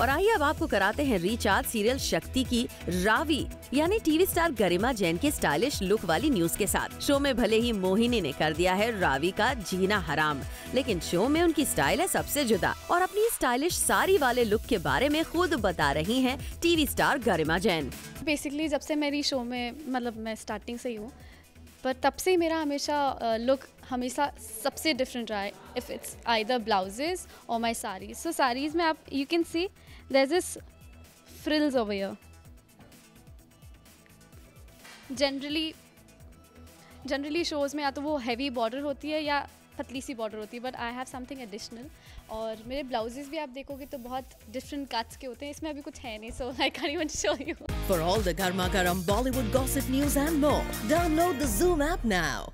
और आइए अब आपको कराते हैं रिचार्ज सीरियल शक्ति की रावी यानी टीवी स्टार गरिमा जैन के स्टाइलिश लुक वाली न्यूज के साथ। शो में भले ही मोहिनी ने कर दिया है रावी का जीना हराम, लेकिन शो में उनकी स्टाइल है सबसे जुदा और अपनी स्टाइलिश साड़ी वाले लुक के बारे में खुद बता रही हैं TV star Garima Jain. Basically जब से मेरी शो में मैं स्टार्टिंग से ही हूँ, पर तब से ही मेरा हमेशा लुक हमेशा सबसे डिफरेंट रहा है। इफ़ इट्स आइदर ब्लाउजेस और माई साड़ीज, सो साड़ीज में आप you can see there is frills over here. Generally shows में या तो वो हैवी बॉर्डर होती है या पतली सी बॉर्डर होती है, but I have something additional. और मेरे ब्लाउजेस भी आप देखोगे तो बहुत डिफरेंट कट्स के होते हैं, इसमें अभी कुछ है नहीं, so I can even show you. For all the गर्मा गर्म Bollywood gossip news and more, download the Zoom app now.